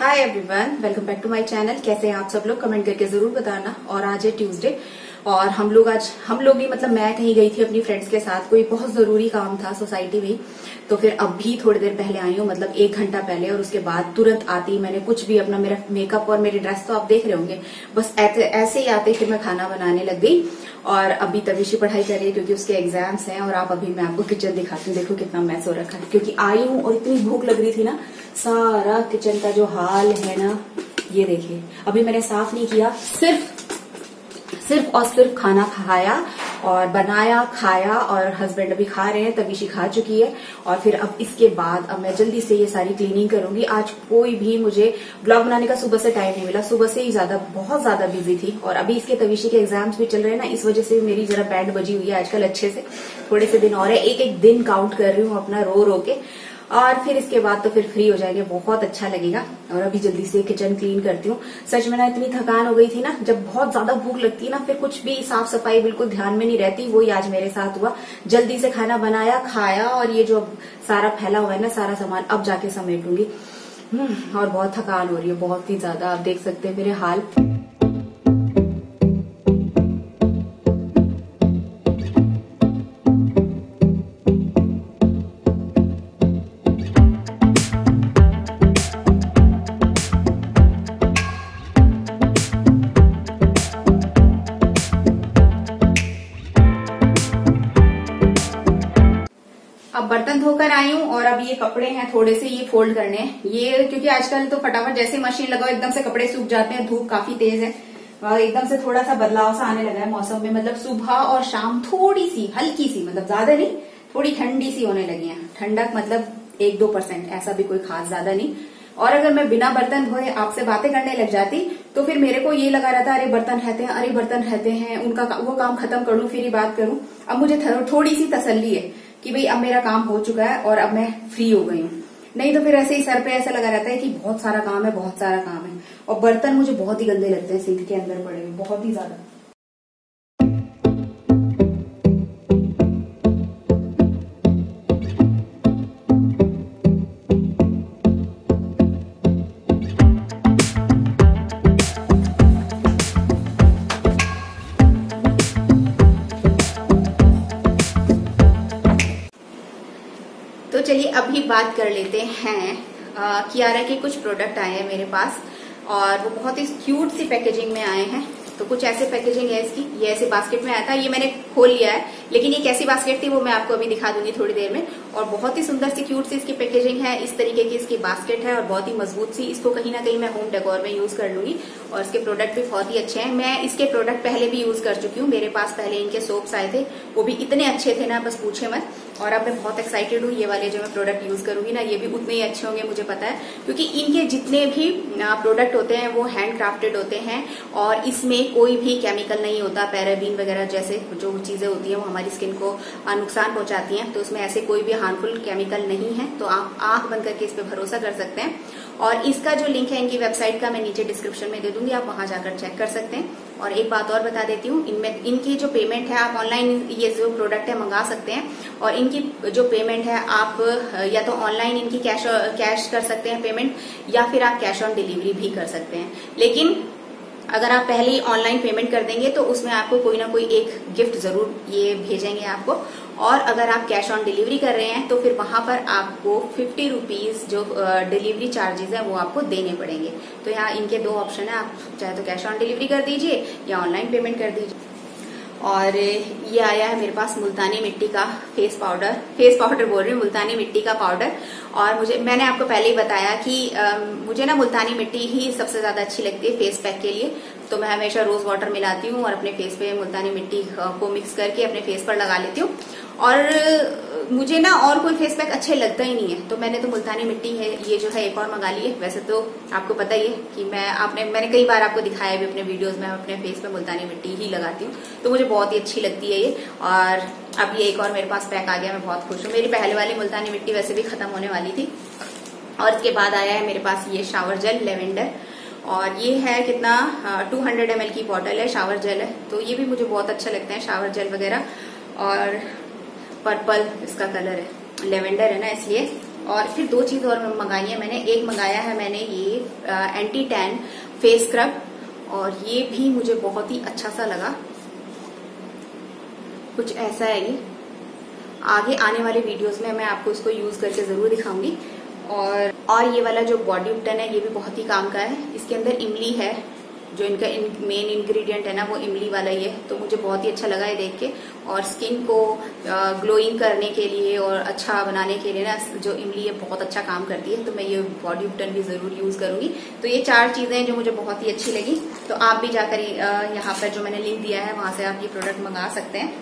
Hi everyone, welcome back to my channel. कैसे हैं आप सब लोग, कमेंट करके जरूर बताना। और आज है ट्यूसडे और हम लोग ही मतलब मैं कहीं गई थी अपनी फ्रेंड्स के साथ, कोई बहुत जरूरी काम था सोसाइटी में, तो फिर अभी थोड़ी देर पहले आई हूँ, मतलब 1 घंटा पहले। और उसके बाद तुरंत आती ही मैंने कुछ भी अपना, मेरा मेकअप और मेरी ड्रेस तो आप देख रहे होंगे, बस ऐसे ही आते फिर मैं खाना बनाने लग गई। और अभी तविशी पढ़ाई कर रही है क्योंकि उसके एग्जाम्स हैं। और आप अभी मैं आपको किचन दिखाती हूँ, देखो कितना मैस हो रखा है, क्योंकि आई हूँ और इतनी भूख लग रही थी ना, सारा किचन का जो हाल है ना, ये देखिए। अभी मैंने साफ नहीं किया, सिर्फ खाना खाया और बनाया, खाया। और हस्बैंड अभी खा रहे हैं, तविशी खा चुकी है। और फिर अब इसके बाद अब मैं जल्दी से ये सारी क्लीनिंग करूंगी। आज कोई भी मुझे ब्लॉग बनाने का सुबह से टाइम नहीं मिला, सुबह से ही बहुत ज्यादा बिजी थी। और अभी इसके तविशी के एग्जाम्स भी चल रहे हैं ना, इस वजह से मेरी जरा बैंड बजी हुई है आजकल अच्छे से। थोड़े से दिन और है, एक दिन काउंट कर रही हूँ अपना रो के। और फिर इसके बाद तो फिर फ्री हो जाएंगे, बहुत अच्छा लगेगा। और अभी जल्दी से किचन क्लीन करती हूँ। सच में ना इतनी थकान हो गई थी ना, जब बहुत ज्यादा भूख लगती है ना, फिर कुछ भी साफ सफाई बिल्कुल ध्यान में नहीं रहती, वही आज मेरे साथ हुआ। जल्दी से खाना बनाया, खाया, और ये जो सारा फैला हुआ है ना सारा सामान अब जाके समेटूंगी। और बहुत थकान हो रही है, बहुत ही ज्यादा, आप देख सकते हैं मेरे हाल। बर्तन धोकर आई हूँ और अब ये कपड़े हैं थोड़े से, ये फोल्ड करने हैं ये, क्योंकि आजकल तो फटाफट जैसे मशीन लगाओ एकदम से कपड़े सूख जाते हैं। धूप काफी तेज है और एकदम से थोड़ा सा बदलाव सा आने लगा है मौसम में, मतलब सुबह और शाम थोड़ी सी हल्की सी, मतलब ज्यादा नहीं, थोड़ी ठंडी सी होने लगी है। ठंडक मतलब 1-2%, ऐसा भी कोई खास ज्यादा नहीं। और अगर मैं बिना बर्तन धोए आपसे बातें करने लग जाती तो फिर मेरे को ये लगा रहता, अरे बर्तन रहते हैं, उनका वो काम खत्म कर लूं फिर ही बात करूं। अब मुझे थोड़ी सी तसल्ली है कि भाई अब मेरा काम हो चुका है और अब मैं फ्री हो गई हूँ। नहीं तो फिर ऐसे ही सर पे ऐसा लगा रहता है कि बहुत सारा काम है। और बर्तन मुझे बहुत ही गंदे लगते हैं सिंक के अंदर पड़े हुए, बहुत ही ज्यादा। तो चलिए अभी बात कर लेते हैं कियारा के कुछ प्रोडक्ट आए हैं मेरे पास और वो बहुत ही क्यूट सी पैकेजिंग में आए हैं। तो कुछ ऐसे पैकेजिंग है इसकी, ये ऐसे बास्केट में आया था, ये मैंने खोल लिया है, लेकिन ये कैसी बास्केट थी वो मैं आपको अभी दिखा दूंगी थोड़ी देर में। और बहुत ही सुंदर सी क्यूट सी इसकी पैकेजिंग है, इस तरीके की इसकी बास्केट है और बहुत ही मजबूत सी। इसको कहीं ना कहीं मैं होम डेकोर में यूज कर लूंगी और इसके प्रोडक्ट भी बहुत ही अच्छे हैं। मैं इसके प्रोडक्ट पहले भी यूज कर चुकी हूँ, मेरे पास पहले इनके सोप्स आए थे, वो भी इतने अच्छे थे ना बस पूछे मत। और अब मैं बहुत एक्साइटेड हूँ, ये वाले जो मैं प्रोडक्ट यूज करूंगी ना ये भी उतने ही अच्छे होंगे, मुझे पता है, क्योंकि इनके जितने भी प्रोडक्ट होते हैं वो हैंड क्राफ्टेड होते हैं और इसमें कोई भी केमिकल नहीं होता। पैराबीन वगैरह जैसे जो चीजें होती हैं वो हमारी स्किन को नुकसान पहुंचाती हैं, तो इसमें ऐसे कोई भी हार्मफुल केमिकल नहीं है, तो आप आंख बंद करके इस पे भरोसा कर सकते हैं। और इसका जो लिंक है इनकी वेबसाइट का मैं नीचे डिस्क्रिप्शन में दे दूंगी, आप वहां जाकर चेक कर सकते हैं। और एक बात और बता देती हूँ, इनमें इनकी जो पेमेंट है आप ऑनलाइन ये जो प्रोडक्ट है मंगा सकते हैं, और इनकी जो पेमेंट है आप या तो ऑनलाइन इनकी कैश कर सकते हैं पेमेंट, या फिर आप कैश ऑन डिलीवरी भी कर सकते हैं। लेकिन अगर आप पहले ही ऑनलाइन पेमेंट कर देंगे तो उसमें आपको कोई ना कोई एक गिफ्ट जरूर ये भेजेंगे आपको। और अगर आप कैश ऑन डिलीवरी कर रहे हैं तो फिर वहां पर आपको 50 रुपीज जो डिलीवरी चार्जेस है वो आपको देने पड़ेंगे। तो यहाँ इनके 2 ऑप्शन है, आप चाहे तो कैश ऑन डिलीवरी कर दीजिए या ऑनलाइन पेमेंट कर दीजिए। और ये आया है मेरे पास मुल्तानी मिट्टी का फेस पाउडर बोल रही हूँ, मुल्तानी मिट्टी का पाउडर। और मैंने आपको पहले ही बताया कि मुझे ना मुल्तानी मिट्टी ही सबसे ज्यादा अच्छी लगती है फेस पैक के लिए, तो मैं हमेशा रोज वाटर मिलाती हूँ और अपने फेस पे मुल्तानी मिट्टी को मिक्स करके अपने फेस पर लगा लेती हूँ। और मुझे ना और कोई फेस पैक अच्छे लगता ही नहीं है, तो मैंने तो मुल्तानी मिट्टी है ये जो है एक और मंगा ली है। वैसे तो आपको पता ही है कि मैंने कई बार आपको दिखाया भी अपने वीडियोस में, अपने फेस पे मुल्तानी मिट्टी ही लगाती हूँ, तो मुझे बहुत ही अच्छी लगती है ये। और अब ये एक और मेरे पास पैक आ गया, मैं बहुत खुश हूँ। मेरी पहले वाली मुल्तानी मिट्टी वैसे भी खत्म होने वाली थी। और इसके बाद आया है मेरे पास ये शावर जेल लेवेंडर, और ये है कितना 200 ml की बॉटल है, शावर जेल है, तो ये भी मुझे बहुत अच्छा लगता है शावर जेल वगैरह। और पर्पल इसका कलर है, लेवेंडर है ना इसलिए। और फिर दो चीज और मंगाई है मैंने। एक मंगाया है मैंने ये एंटी टैन फेस स्क्रब, और ये भी मुझे बहुत ही अच्छा सा लगा। कुछ ऐसा है ये, आगे आने वाले वीडियोस में मैं आपको इसको यूज करके जरूर दिखाऊंगी। और ये वाला जो बॉडी बटन है ये भी बहुत ही काम का है। इसके अंदर इमली है, जो इनका मेन इंग्रेडिएंट है ना, वो इमली वाला ये, तो मुझे बहुत ही अच्छा लगा ये देख के। और स्किन को ग्लोइंग करने के लिए और अच्छा बनाने के लिए ना जो इमली है बहुत अच्छा काम करती है, तो मैं ये बॉडी बटन भी जरूर यूज करूंगी। तो ये चार चीजें हैं जो मुझे बहुत ही अच्छी लगी। तो आप भी जाकर यहाँ पर जो मैंने लिंक दिया है वहां से आप ये प्रोडक्ट मंगा सकते हैं।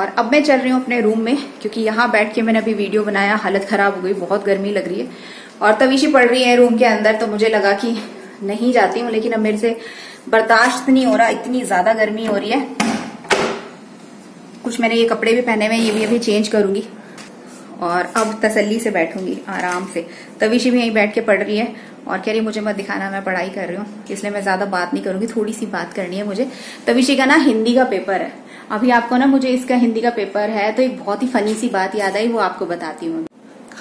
और अब मैं चल रही हूँ अपने रूम में, क्योंकि यहाँ बैठ के मैंने अभी वीडियो बनाया, हालत खराब हो गई, बहुत गर्मी लग रही है और तविशी पड़ रही है रूम के अंदर। तो मुझे लगा कि नहीं जाती हूँ, लेकिन अब मेरे से बर्दाश्त नहीं हो रहा, इतनी ज्यादा गर्मी हो रही है। कुछ मैंने ये कपड़े भी पहने हुए, ये भी अभी चेंज करूंगी और अब तसल्ली से बैठूंगी आराम से। तविशी भी यहीं बैठ के पढ़ रही है और कह रही मुझे मत दिखाना, मैं पढ़ाई कर रही हूँ, इसलिए मैं ज्यादा बात नहीं करूंगी, थोड़ी सी बात करनी है मुझे। तविशी का ना हिंदी का पेपर है अभी, आपको ना मुझे इसका हिंदी का पेपर है, तो एक बहुत ही फनी सी बात याद आई, वो आपको बताती हूँ।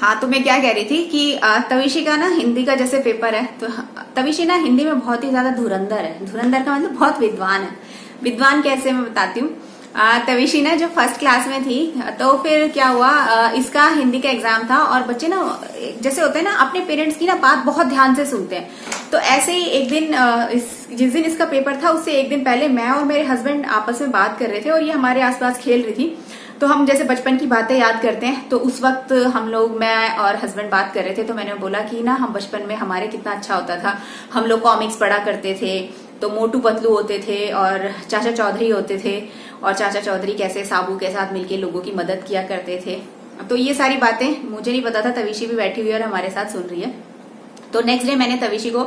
हाँ, तो मैं क्या कह रही थी कि तविशी का ना हिंदी का जैसे पेपर है, तो तविशी ना हिंदी में बहुत ही ज्यादा धुरंधर है। धुरंधर का मतलब बहुत विद्वान है। विद्वान कैसे, मैं बताती हूँ। तविशी ना जो फर्स्ट क्लास में थी, तो फिर क्या हुआ, इसका हिंदी का एग्जाम था और बच्चे ना जैसे होते हैं ना, अपने पेरेंट्स की ना बात बहुत ध्यान से सुनते हैं। तो ऐसे ही एक दिन जिस दिन इसका पेपर था उससे एक दिन पहले मैं और मेरे हस्बैंड आपस में बात कर रहे थे और ये हमारे आसपास खेल रही थी। तो हम जैसे बचपन की बातें याद करते हैं, तो उस वक्त हम लोग, मैं और हस्बैंड बात कर रहे थे। तो मैंने बोला कि ना हम बचपन में, हमारे कितना अच्छा होता था, हम लोग कॉमिक्स पढ़ा करते थे, तो मोटू पतलू होते थे और चाचा चौधरी होते थे, और चाचा चौधरी कैसे साबू के साथ मिलके लोगों की मदद किया करते थे। तो ये सारी बातें मुझे नहीं पता था, तविशी भी बैठी हुई है और हमारे साथ सुन रही है। तो नेक्स्ट डे मैंने तविशी को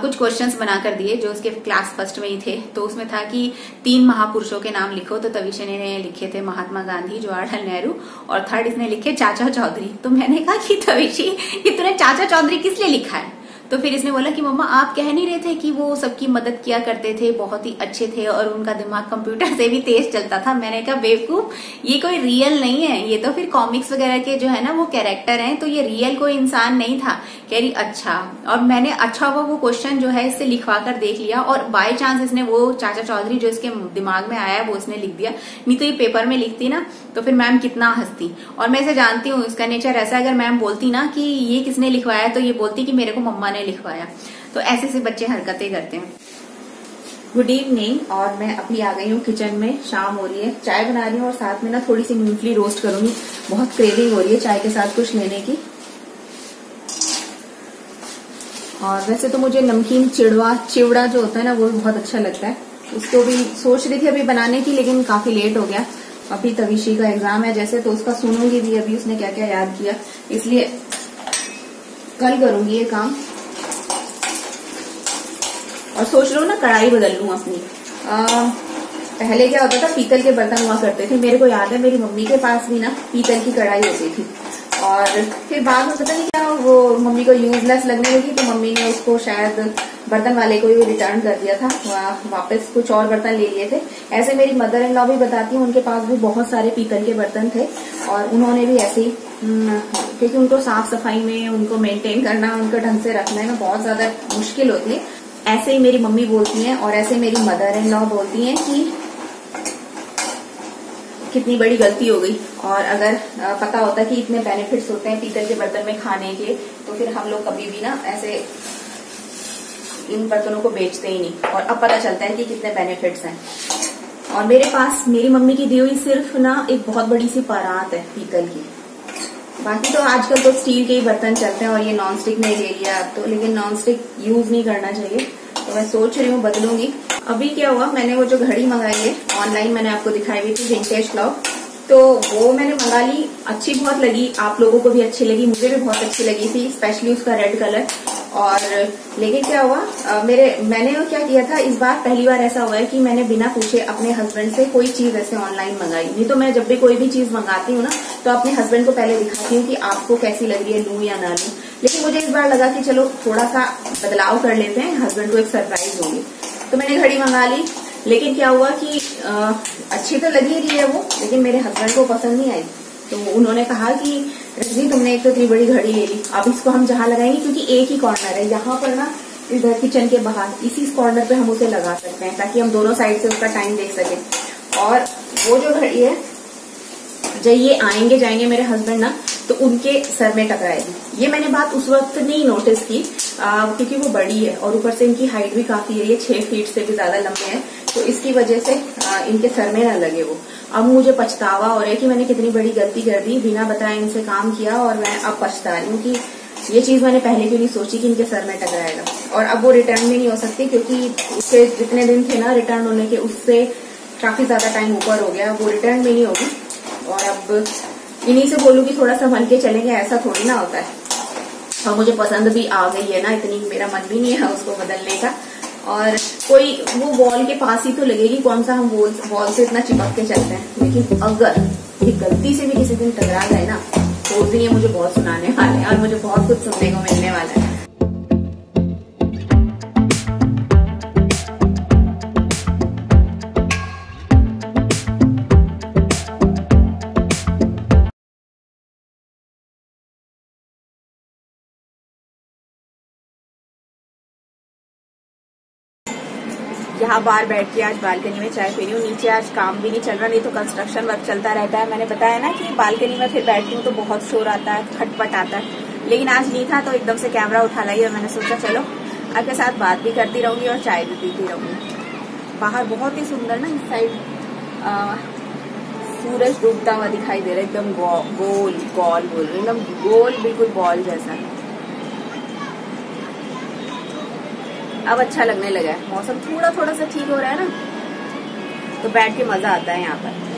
कुछ क्वेश्चंस बना कर दिए जो उसके क्लास फर्स्ट में ही थे। तो उसमें था कि 3 महापुरुषों के नाम लिखो, तो तविशी ने लिखे थे महात्मा गांधी, जवाहरलाल नेहरू, और थर्ड इसने लिखे चाचा चौधरी। तो मैंने कहा कि तविशी ये तूने चाचा चौधरी किस लिए लिखा है? तो फिर इसने बोला कि मम्मा आप कह नहीं रहे थे कि वो सबकी मदद किया करते थे, बहुत ही अच्छे थे और उनका दिमाग कंप्यूटर से भी तेज चलता था। मैंने कहा बेवकूफ, ये कोई रियल नहीं है, ये तो फिर कॉमिक्स वगैरह के जो है ना वो कैरेक्टर हैं, तो ये रियल कोई इंसान नहीं था। कह रही अच्छा। और मैंने अच्छा हुआ वो क्वेश्चन जो है इससे लिखवा कर देख लिया, और बाय चांस इसने वो चाचा चौधरी जो इसके दिमाग में आया वो इसने लिख दिया, नहीं तो ये पेपर में लिखती ना तो फिर मैम कितना हंसती। और मैं इसे जानती हूँ, इसका नेचर ऐसा है, अगर मैम बोलती ना कि ये किसने लिखवाया, तो ये बोलती कि मेरे को मम्मा ने लिखवाया। तो ऐसे से बच्चे हरकतें करते हैं। गुड इवनिंग, और मैं अभी आ गई हूँ किचन में, शाम हो रही है, चाय बना रही हूँ और साथ में ना थोड़ी सी मूंगफली रोस्ट करूंगी, बहुत क्रेविंग हो रही है चाय के साथ कुछ लेने की। और वैसे तो मुझे नमकीन चिवड़ा जो होता है ना वो भी बहुत अच्छा लगता है, उसको भी सोच रही थी अभी बनाने की, लेकिन काफी लेट हो गया। अभी तविशी का एग्जाम है जैसे, तो उसका सुनूंगी भी अभी उसने क्या क्या याद किया, इसलिए कल करूंगी ये काम। और सोच रहा हूँ ना कढ़ाई बदल लूं अपनी। पहले क्या होता था, पीतल के बर्तन हुआ करते थे, मेरे को याद है मेरी मम्मी के पास भी ना पीतल की कढ़ाई होती थी, और फिर बाद में पता नहीं क्या वो मम्मी को यूजलेस लगने लगी, तो मम्मी ने उसको शायद बर्तन वाले को ही रिटर्न कर दिया था, वापस कुछ और बर्तन ले लिए थे। ऐसे मेरी मदर इन लॉ भी बताती हूँ, उनके पास भी बहुत सारे पीतल के बर्तन थे और उन्होंने भी ऐसे ही, क्योंकि उनको साफ सफाई में, उनको मेंटेन करना, उनको ढंग से रखना है ना बहुत ज्यादा मुश्किल होती है। ऐसे ही मेरी मम्मी बोलती हैं और ऐसे मेरी मदर इन लॉ बोलती हैं कि कितनी बड़ी गलती हो गई, और अगर पता होता कि इतने बेनिफिट्स होते हैं पीतल के बर्तन में खाने के, तो फिर हम लोग कभी भी ना ऐसे इन बर्तनों को बेचते ही नहीं। और अब पता चलता है कि कितने बेनिफिट्स हैं। और मेरे पास मेरी मम्मी की दी हुई सिर्फ ना एक बहुत बड़ी सी परात है पीतल की, बाकी तो आजकल तो स्टील के ही बर्तन चलते हैं, और ये नॉन स्टिक में ले लिया अब तो, लेकिन नॉन स्टिक यूज नहीं करना चाहिए। तो मैं सोच रही हूँ बदलूंगी। अभी क्या हुआ, मैंने वो जो घड़ी मंगाई है ऑनलाइन, मैंने आपको दिखाई हुई थी विंटेज क्लॉक, तो वो मैंने मंगा ली, अच्छी बहुत लगी, आप लोगों को भी अच्छी लगी, मुझे भी बहुत अच्छी लगी थी, स्पेशली उसका रेड कलर। और लेकिन क्या हुआ, मैंने क्या किया था इस बार, पहली बार ऐसा हुआ है कि मैंने बिना पूछे अपने हस्बैंड से कोई चीज ऐसे ऑनलाइन मंगाई, नहीं तो मैं जब भी कोई भी चीज मंगाती हूँ ना तो अपने हस्बैंड को पहले दिखाती हूँ कि आपको कैसी लग रही है, लूं या ना लूं। लेकिन मुझे इस बार लगा कि चलो थोड़ा सा बदलाव कर लेते हैं, हस्बैंड को एक सरप्राइज होगी। तो मैंने घड़ी मंगा ली, लेकिन क्या हुआ कि अच्छी तो लगी रही है वो, लेकिन मेरे हस्बैंड को पसंद नहीं आई। तो उन्होंने कहा कि रजनी तुमने एक तो इतनी बड़ी घड़ी ले ली, अब इसको हम जहाँ लगाएंगे, क्योंकि एक ही कॉर्नर है यहाँ पर ना इधर किचन के बाहर, इसी कॉर्नर पे हम उसे लगा सकते हैं ताकि हम दोनों साइड से उसका टाइम देख सकें। और वो जो घड़ी है जब ये आएंगे जाएंगे मेरे हस्बैंड ना, तो उनके सर में टकराएगी। ये मैंने बात उस वक्त नहीं नोटिस की क्योंकि वो बड़ी है और ऊपर से इनकी हाइट भी काफी है, ये 6 फीट से भी ज्यादा लंबे हैं, तो इसकी वजह से इनके सर में ना लगे वो। अब मुझे पछतावा हो रहा है कि मैंने कितनी बड़ी गलती कर दी, बिना बताए इनसे काम किया, और मैं अब पछता रही हूँ कि ये चीज मैंने पहले क्यों नहीं सोची कि इनके सर में टकराएगा। और अब वो रिटर्न भी नहीं हो सकती क्योंकि उसके जितने दिन थे ना रिटर्न होने के, उससे काफी ज्यादा टाइम ऊपर हो गया, वो रिटर्न भी नहीं होगी। और अब इन्हीं से बोलूँ कि थोड़ा संभल के चलेंगे, ऐसा थोड़ी ना होता है। और मुझे पसंद भी आ गई है ना इतनी, मेरा मन भी नहीं है उसको बदलने का। और कोई वो वॉल के पास ही तो लगेगी, कौन सा हम वॉल से इतना चिपक के चलते हैं। लेकिन अगर ये गलती से भी किसी दिन टकरा गए ना, तो उस दिन ये मुझे बहुत सुनाने वाले हैं और मुझे बहुत कुछ सुनने को मिलने वाला है। यहाँ बाहर बैठ के आज बालकनी में चाय पी रही हूँ। नीचे आज काम भी नहीं चल रहा, नहीं तो कंस्ट्रक्शन वर्क चलता रहता है। मैंने बताया ना कि बालकनी में फिर बैठती हूँ तो बहुत शोर आता है, खटपट आता है, लेकिन आज नहीं था। तो एकदम से कैमरा उठा लाई और मैंने सोचा चलो आपके साथ बात भी करती रहूंगी और चाय भी पीती रहूंगी। बाहर बहुत ही सुंदर ना इस साइड सूरज डूबता हुआ दिखाई दे रहा है, एकदम गोल गोल गोल, एकदम गोल, बिल्कुल बॉल जैसा। अब अच्छा लगने लगा है, मौसम थोड़ा थोड़ा सा ठीक हो रहा है ना, तो बैठ के मजा आता है यहाँ पर।